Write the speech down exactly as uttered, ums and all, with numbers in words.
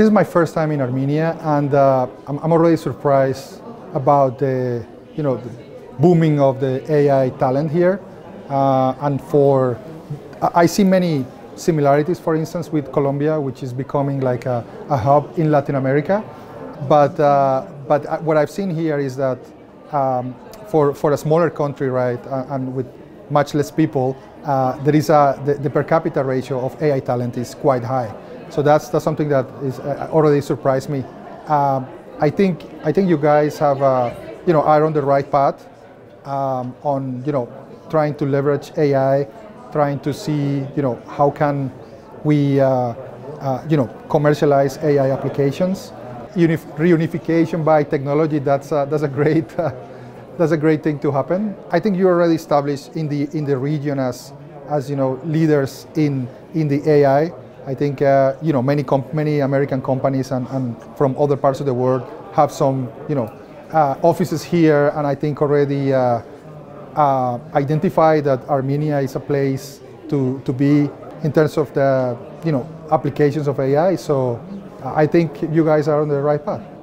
This is my first time in Armenia, and uh, I'm, I'm already surprised about the, you know, the booming of the A I talent here. Uh, and for, I see many similarities, for instance, with Colombia, which is becoming like a, a hub in Latin America. But uh, but what I've seen here is that um, for for a smaller country, right, and with much less people, uh, there is a the, the per capita ratio of A I talent is quite high. So that's, that's something that is uh, already surprised me. Um, I think I think you guys have uh, you know are on the right path um, on you know trying to leverage A I, trying to see you know how can we uh, uh, you know commercialize A I applications. Unif reunification by technology, that's a, that's a great uh, that's a great thing to happen. I think you're already established in the in the region as as you know leaders in in the A I. I think uh, you know many comp many American companies and, and from other parts of the world have some you know uh, offices here, and I think already uh, uh, identify that Armenia is a place to to be in terms of the you know applications of A I. So I think you guys are on the right path.